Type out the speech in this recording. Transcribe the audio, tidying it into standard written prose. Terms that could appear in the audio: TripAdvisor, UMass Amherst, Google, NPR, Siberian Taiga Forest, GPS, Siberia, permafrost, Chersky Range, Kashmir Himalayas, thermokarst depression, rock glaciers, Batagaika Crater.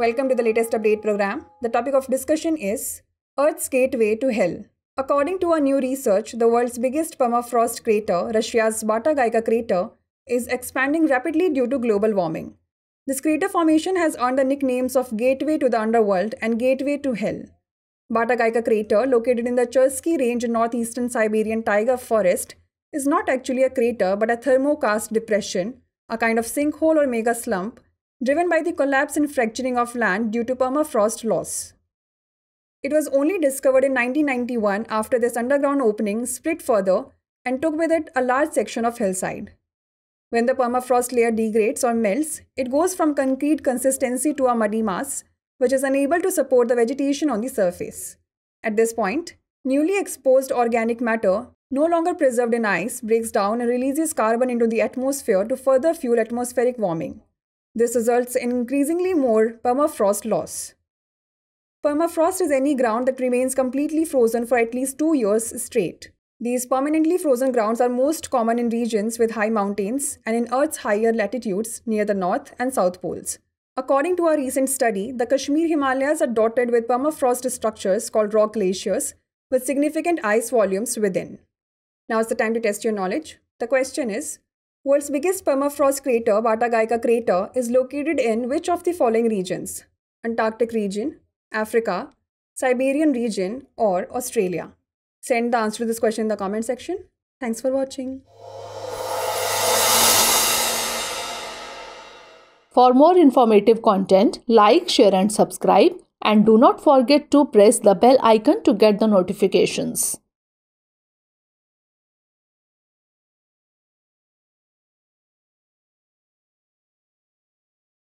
Welcome to the latest update program. The topic of discussion is Earth's Gateway to Hell. According to a new research, the world's biggest permafrost crater, Russia's Batagaika Crater, is expanding rapidly due to global warming. This crater formation has earned the nicknames of Gateway to the Underworld and Gateway to Hell. Batagaika Crater, located in the Chersky Range in northeastern Siberian Taiga Forest, is not actually a crater but a thermokarst depression, a kind of sinkhole or mega slump, driven by the collapse and fracturing of land due to permafrost loss. It was only discovered in 1991 after this underground opening split further and took with it a large section of hillside. When the permafrost layer degrades or melts, it goes from concrete consistency to a muddy mass, which is unable to support the vegetation on the surface. At this point, newly exposed organic matter, no longer preserved in ice, breaks down and releases carbon into the atmosphere to further fuel atmospheric warming. This results in increasingly more permafrost loss. Permafrost is any ground that remains completely frozen for at least 2 years straight. These permanently frozen grounds are most common in regions with high mountains and in Earth's higher latitudes near the North and South Poles. According to a recent study, the Kashmir Himalayas are dotted with permafrost structures called rock glaciers with significant ice volumes within. Now is the time to test your knowledge. The question is, world's biggest permafrost crater, Batagaika Crater, is located in which of the following regions? Antarctic region, Africa, Siberian region, or Australia? Send the answer to this question in the comment section. Thanks for watching. For more informative content, like, share and subscribe, and do not forget to press the bell icon to get the notifications.